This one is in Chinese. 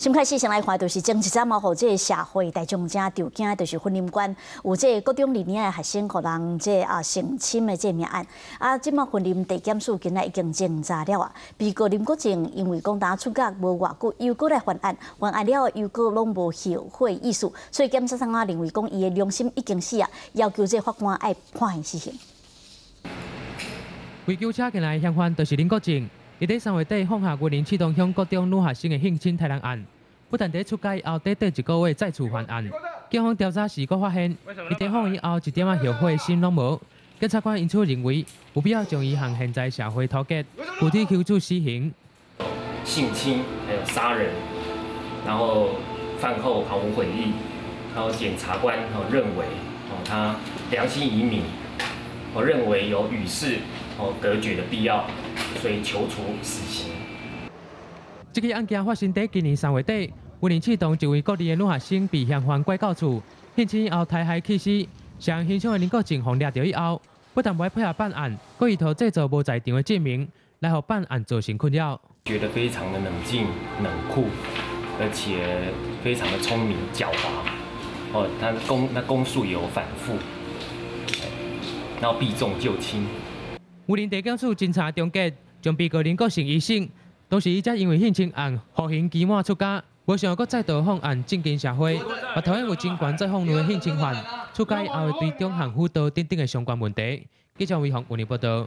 先开始先来看，就是前一阵嘛，互这社会大众正着惊，就是婚姻观有这各种理念的学生，互人这性侵的这命案。啊，即马婚姻地检署今仔已经侦查了啊，被告林国正因为讲当出狱无偌久，又过来犯案，犯案了又过拢无后悔意思，所以检察长啊认为讲伊的良心已经死啊，要求这法官爱判伊死刑。 回轿车近来的嫌犯就是林国正，伊在3月底犯下云林启东乡国中女学生的性侵杀人案，不但在出狱后短短一个月再次犯案。警方调查时，佫发现伊在犯以后一点仔后悔心拢无。检察官因此认为有必要将伊向现在社会脱节，具体求处死刑。性侵还有杀人，然后犯后毫无悔意，然后检察官认为他良心已泯，我认为有与世 隔绝的必要，所以求处死刑。这起案件发生在今年3月底，云林启东一位国二的女学生被嫌犯拐到厝，性侵后杀害气死。涉案现场的林国正被抓到以后，不但未配合办案，佫意图制造无在场的证明，来让办案造成困扰。觉得非常的冷静、冷酷，而且非常的聪明、狡猾。他供述也有反复，然后避重就轻。 云林地检署侦查终结，将被告林国正医生，当时伊才因为性侵案服刑期满出家，无想到再度犯案震惊社会，也讨厌有侵权再犯的性侵犯，出家后对中行辅导等等的相关问题。记者为洪云林报道。